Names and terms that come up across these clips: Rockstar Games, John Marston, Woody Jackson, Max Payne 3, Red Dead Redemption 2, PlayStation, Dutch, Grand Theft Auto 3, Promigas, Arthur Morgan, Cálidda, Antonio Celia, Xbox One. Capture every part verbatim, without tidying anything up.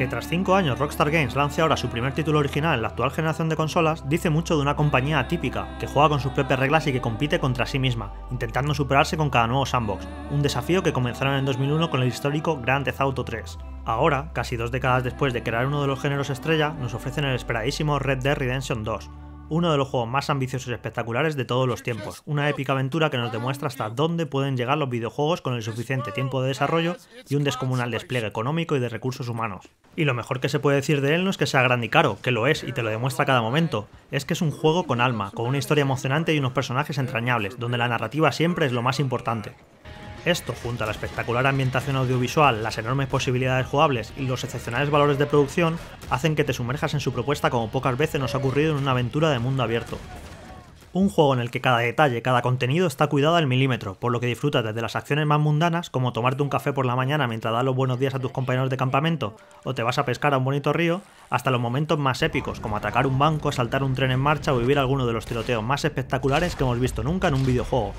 Que tras cinco años Rockstar Games lance ahora su primer título original en la actual generación de consolas dice mucho de una compañía atípica, que juega con sus propias reglas y que compite contra sí misma, intentando superarse con cada nuevo sandbox, un desafío que comenzaron en dos mil uno con el histórico Grand Theft Auto tres. Ahora, casi dos décadas después de crear uno de los géneros estrella, nos ofrecen el esperadísimo Red Dead Redemption dos. Uno de los juegos más ambiciosos y espectaculares de todos los tiempos, una épica aventura que nos demuestra hasta dónde pueden llegar los videojuegos con el suficiente tiempo de desarrollo y un descomunal despliegue económico y de recursos humanos. Y lo mejor que se puede decir de él no es que sea grande y caro, que lo es y te lo demuestra a cada momento, es que es un juego con alma, con una historia emocionante y unos personajes entrañables, donde la narrativa siempre es lo más importante. Esto, junto a la espectacular ambientación audiovisual, las enormes posibilidades jugables y los excepcionales valores de producción, hacen que te sumerjas en su propuesta como pocas veces nos ha ocurrido en una aventura de mundo abierto. Un juego en el que cada detalle, cada contenido está cuidado al milímetro, por lo que disfrutas desde las acciones más mundanas, como tomarte un café por la mañana mientras das los buenos días a tus compañeros de campamento, o te vas a pescar a un bonito río, hasta los momentos más épicos, como atacar un banco, asaltar un tren en marcha o vivir alguno de los tiroteos más espectaculares que hemos visto nunca en un videojuego.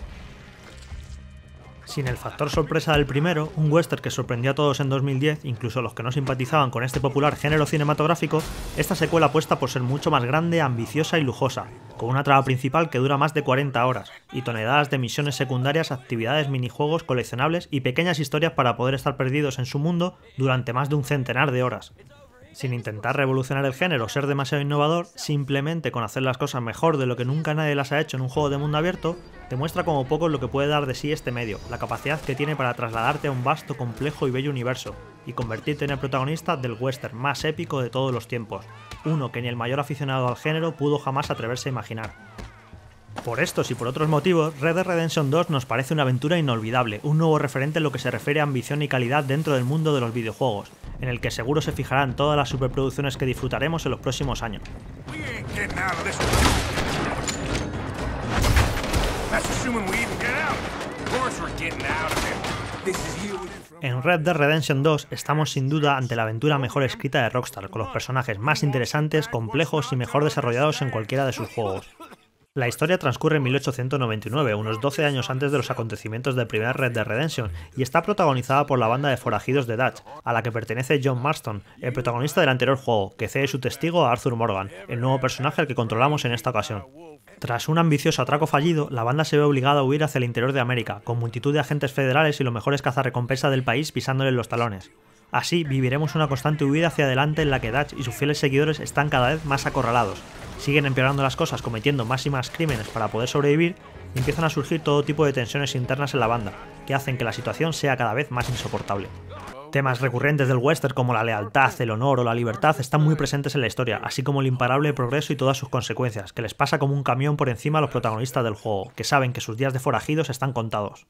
Sin el factor sorpresa del primero, un western que sorprendió a todos en dos mil diez, incluso a los que no simpatizaban con este popular género cinematográfico, esta secuela apuesta por ser mucho más grande, ambiciosa y lujosa, con una trama principal que dura más de cuarenta horas, y toneladas de misiones secundarias, actividades, minijuegos, coleccionables y pequeñas historias para poder estar perdidos en su mundo durante más de un centenar de horas. Sin intentar revolucionar el género o ser demasiado innovador, simplemente con hacer las cosas mejor de lo que nunca nadie las ha hecho en un juego de mundo abierto, te muestra como poco lo que puede dar de sí este medio, la capacidad que tiene para trasladarte a un vasto, complejo y bello universo, y convertirte en el protagonista del western más épico de todos los tiempos, uno que ni el mayor aficionado al género pudo jamás atreverse a imaginar. Por estos y por otros motivos, Red Dead Redemption dos nos parece una aventura inolvidable, un nuevo referente en lo que se refiere a ambición y calidad dentro del mundo de los videojuegos, en el que seguro se fijarán todas las superproducciones que disfrutaremos en los próximos años. En Red Dead Redemption dos estamos sin duda ante la aventura mejor escrita de Rockstar, con los personajes más interesantes, complejos y mejor desarrollados en cualquiera de sus juegos. La historia transcurre en mil ochocientos noventa y nueve, unos doce años antes de los acontecimientos del primer Red Dead Redemption, y está protagonizada por la banda de forajidos de Dutch, a la que pertenece John Marston, el protagonista del anterior juego, que cede su testigo a Arthur Morgan, el nuevo personaje al que controlamos en esta ocasión. Tras un ambicioso atraco fallido, la banda se ve obligada a huir hacia el interior de América, con multitud de agentes federales y los mejores cazarrecompensas del país pisándoles los talones. Así, viviremos una constante huida hacia adelante en la que Dutch y sus fieles seguidores están cada vez más acorralados, siguen empeorando las cosas cometiendo más y más crímenes para poder sobrevivir y empiezan a surgir todo tipo de tensiones internas en la banda, que hacen que la situación sea cada vez más insoportable. Temas recurrentes del western como la lealtad, el honor o la libertad están muy presentes en la historia, así como el imparable progreso y todas sus consecuencias, que les pasa como un camión por encima a los protagonistas del juego, que saben que sus días de forajidos están contados.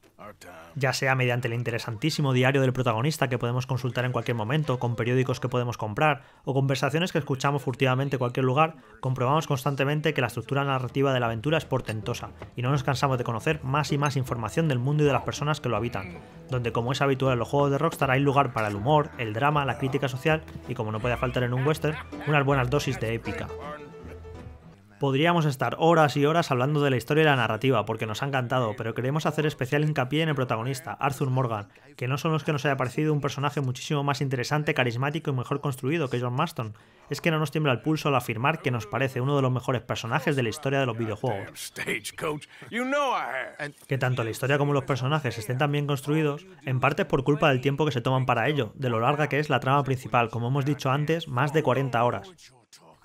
Ya sea mediante el interesantísimo diario del protagonista que podemos consultar en cualquier momento, con periódicos que podemos comprar, o conversaciones que escuchamos furtivamente en cualquier lugar, comprobamos constantemente que la estructura narrativa de la aventura es portentosa, y no nos cansamos de conocer más y más información del mundo y de las personas que lo habitan, donde como es habitual en los juegos de Rockstar hay lugar para el humor, el drama, la crítica social y, como no puede faltar en un western, unas buenas dosis de épica. Podríamos estar horas y horas hablando de la historia y la narrativa porque nos ha encantado, pero queremos hacer especial hincapié en el protagonista, Arthur Morgan, que no solo es que nos haya parecido un personaje muchísimo más interesante, carismático y mejor construido que John Marston, es que no nos tiembla el pulso al afirmar que nos parece uno de los mejores personajes de la historia de los videojuegos. Que tanto la historia como los personajes estén tan bien construidos, en parte es por culpa del tiempo que se toman para ello, de lo larga que es la trama principal, como hemos dicho antes, más de cuarenta horas.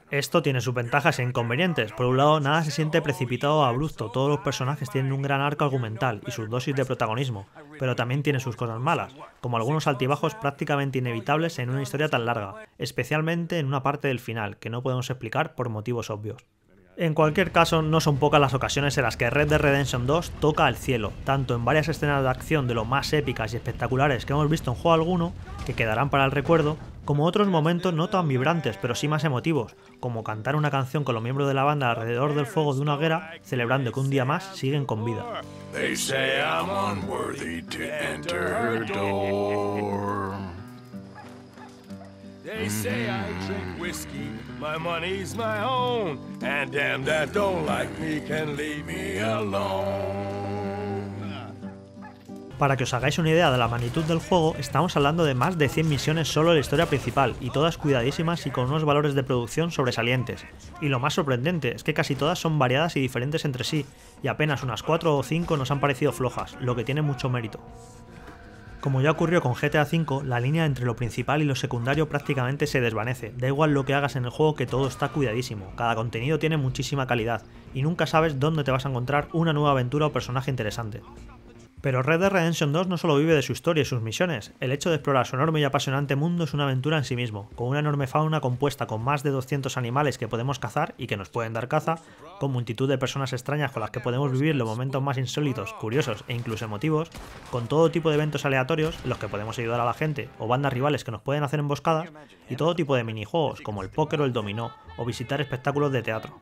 Esto tiene sus ventajas e inconvenientes. Por un lado, nada se siente precipitado o abrupto, todos los personajes tienen un gran arco argumental y sus dosis de protagonismo, pero también tiene sus cosas malas, como algunos altibajos prácticamente inevitables en una historia tan larga, especialmente en una parte del final, que no podemos explicar por motivos obvios. En cualquier caso, no son pocas las ocasiones en las que Red Dead Redemption dos toca el cielo, tanto en varias escenas de acción de lo más épicas y espectaculares que hemos visto en juego alguno, que quedarán para el recuerdo, como otros momentos no tan vibrantes, pero sí más emotivos, como cantar una canción con los miembros de la banda alrededor del fuego de una hoguera, celebrando que un día más siguen con vida. They say I drink whiskey, my money's my own, and damn that don't like me can leave me alone. Para que os hagáis una idea de la magnitud del juego, estamos hablando de más de cien misiones solo en la historia principal, y todas cuidadísimas y con unos valores de producción sobresalientes. Y lo más sorprendente es que casi todas son variadas y diferentes entre sí, y apenas unas cuatro o cinco nos han parecido flojas, lo que tiene mucho mérito. Como ya ocurrió con G T A cinco, la línea entre lo principal y lo secundario prácticamente se desvanece, da igual lo que hagas en el juego que todo está cuidadísimo, cada contenido tiene muchísima calidad, y nunca sabes dónde te vas a encontrar una nueva aventura o personaje interesante. Pero Red Dead Redemption dos no solo vive de su historia y sus misiones, el hecho de explorar su enorme y apasionante mundo es una aventura en sí mismo, con una enorme fauna compuesta con más de doscientos animales que podemos cazar y que nos pueden dar caza, con multitud de personas extrañas con las que podemos vivir los momentos más insólitos, curiosos e incluso emotivos, con todo tipo de eventos aleatorios en los que podemos ayudar a la gente o bandas rivales que nos pueden hacer emboscadas, y todo tipo de minijuegos como el póker o el dominó, o visitar espectáculos de teatro.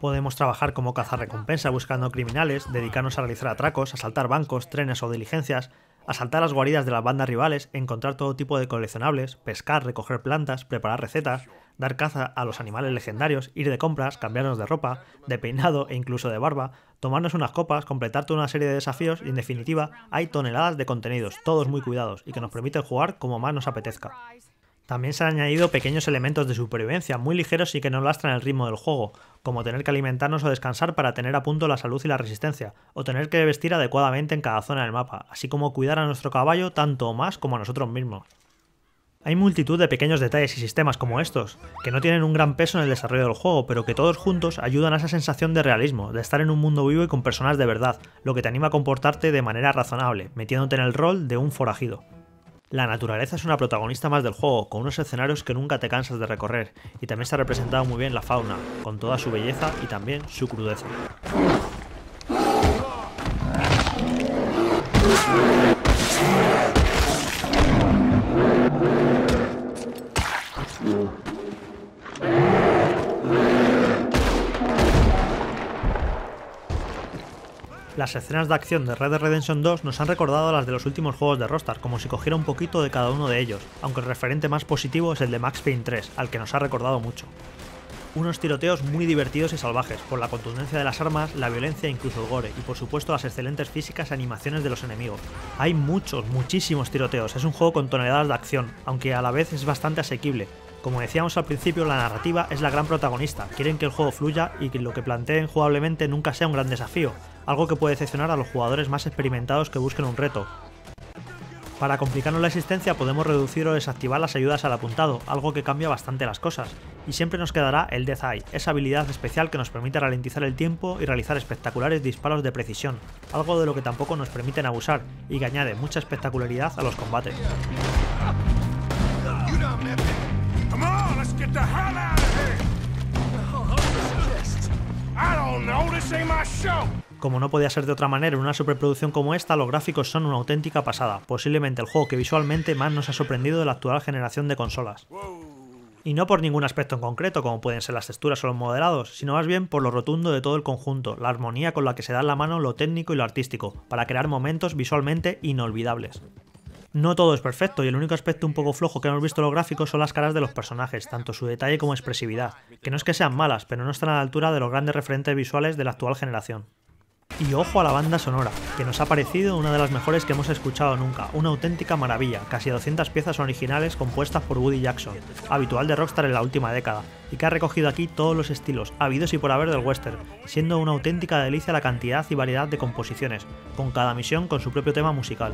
Podemos trabajar como cazarrecompensa buscando criminales, dedicarnos a realizar atracos, asaltar bancos, trenes o diligencias, asaltar las guaridas de las bandas rivales, encontrar todo tipo de coleccionables, pescar, recoger plantas, preparar recetas, dar caza a los animales legendarios, ir de compras, cambiarnos de ropa, de peinado e incluso de barba, tomarnos unas copas, completar toda una serie de desafíos y en definitiva hay toneladas de contenidos, todos muy cuidados y que nos permiten jugar como más nos apetezca. También se han añadido pequeños elementos de supervivencia muy ligeros y que no lastran el ritmo del juego, como tener que alimentarnos o descansar para tener a punto la salud y la resistencia, o tener que vestir adecuadamente en cada zona del mapa, así como cuidar a nuestro caballo tanto o más como a nosotros mismos. Hay multitud de pequeños detalles y sistemas como estos, que no tienen un gran peso en el desarrollo del juego, pero que todos juntos ayudan a esa sensación de realismo, de estar en un mundo vivo y con personas de verdad, lo que te anima a comportarte de manera razonable, metiéndote en el rol de un forajido. La naturaleza es una protagonista más del juego, con unos escenarios que nunca te cansas de recorrer, y también se ha representado muy bien la fauna, con toda su belleza y también su crudeza. Las escenas de acción de Red Dead Redemption dos nos han recordado a las de los últimos juegos de Rockstar, como si cogiera un poquito de cada uno de ellos, aunque el referente más positivo es el de Max Payne tres, al que nos ha recordado mucho. Unos tiroteos muy divertidos y salvajes, por la contundencia de las armas, la violencia e incluso el gore, y por supuesto las excelentes físicas y animaciones de los enemigos. Hay muchos, muchísimos tiroteos, es un juego con toneladas de acción, aunque a la vez es bastante asequible. Como decíamos al principio, la narrativa es la gran protagonista, quieren que el juego fluya y que lo que planteen jugablemente nunca sea un gran desafío, algo que puede decepcionar a los jugadores más experimentados que busquen un reto. Para complicarnos la existencia podemos reducir o desactivar las ayudas al apuntado, algo que cambia bastante las cosas, y siempre nos quedará el Death Eye, esa habilidad especial que nos permite ralentizar el tiempo y realizar espectaculares disparos de precisión, algo de lo que tampoco nos permiten abusar y que añade mucha espectacularidad a los combates. Get the hell out of here. I don't know, this ain't my show. Como no podía ser de otra manera en una superproducción como esta, los gráficos son una auténtica pasada, posiblemente el juego que visualmente más nos ha sorprendido de la actual generación de consolas. Y no por ningún aspecto en concreto, como pueden ser las texturas o los modelados, sino más bien por lo rotundo de todo el conjunto, la armonía con la que se da en la mano lo técnico y lo artístico, para crear momentos visualmente inolvidables. No todo es perfecto y el único aspecto un poco flojo que hemos visto en los gráficos son las caras de los personajes, tanto su detalle como expresividad, que no es que sean malas, pero no están a la altura de los grandes referentes visuales de la actual generación. Y ojo a la banda sonora, que nos ha parecido una de las mejores que hemos escuchado nunca, una auténtica maravilla, casi doscientas piezas originales compuestas por Woody Jackson, habitual de Rockstar en la última década, y que ha recogido aquí todos los estilos, habidos y por haber del western, siendo una auténtica delicia la cantidad y variedad de composiciones, con cada misión con su propio tema musical.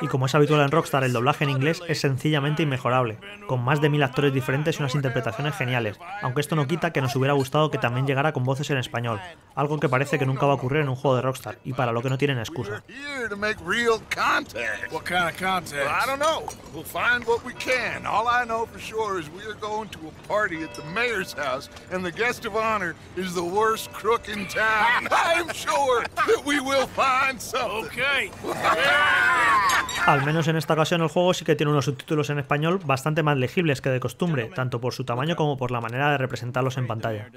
Y como es habitual en Rockstar, el doblaje en inglés es sencillamente inmejorable, con más de mil actores diferentes y unas interpretaciones geniales, aunque esto no quita que nos hubiera gustado que también llegara con voces en español, algo que parece que nunca va a ocurrir en un juego de Rockstar, y para lo que no tienen excusa. Al menos en esta ocasión el juego sí que tiene unos subtítulos en español bastante más legibles que de costumbre, tanto por su tamaño como por la manera de representarlos en pantalla.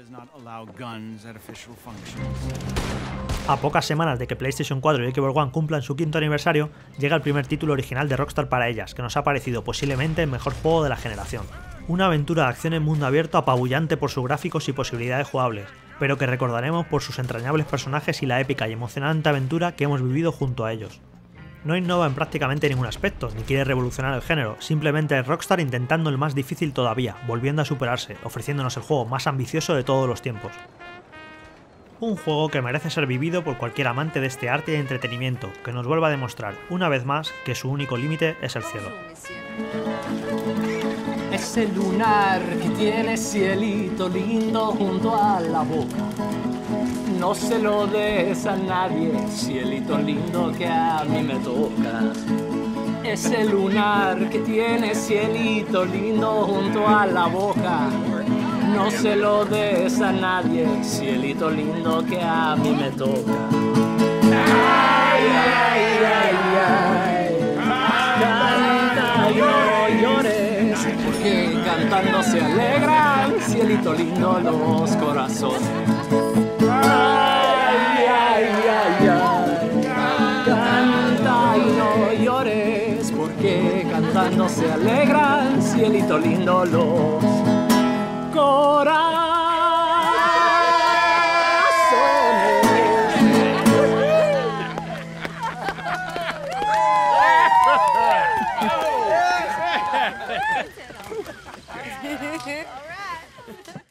A pocas semanas de que PlayStation cuatro y Xbox One cumplan su quinto aniversario, llega el primer título original de Rockstar para ellas, que nos ha parecido posiblemente el mejor juego de la generación. Una aventura de acción en mundo abierto apabullante por sus gráficos y posibilidades jugables, pero que recordaremos por sus entrañables personajes y la épica y emocionante aventura que hemos vivido junto a ellos. No innova en prácticamente ningún aspecto, ni quiere revolucionar el género, simplemente es Rockstar intentando el más difícil todavía, volviendo a superarse, ofreciéndonos el juego más ambicioso de todos los tiempos. Un juego que merece ser vivido por cualquier amante de este arte y entretenimiento, que nos vuelva a demostrar, una vez más, que su único límite es el cielo. Ese lunar que tiene cielito lindo junto a la boca, no se lo des a nadie, cielito lindo que a mí me toca. Ese lunar que tiene cielito lindo junto a la boca, no se lo des a nadie, cielito lindo que a mí me toca. Ay, ay, ay, ay, canta, no llores, porque cantando se alegran, cielito lindo los corazones. Ay, ay, ay, ay, canta y no llores, porque cantando se alegran, cielito lindo los corazones.